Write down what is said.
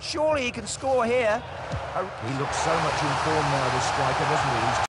Surely he can score here. He looks so much in form now, this striker, doesn't he?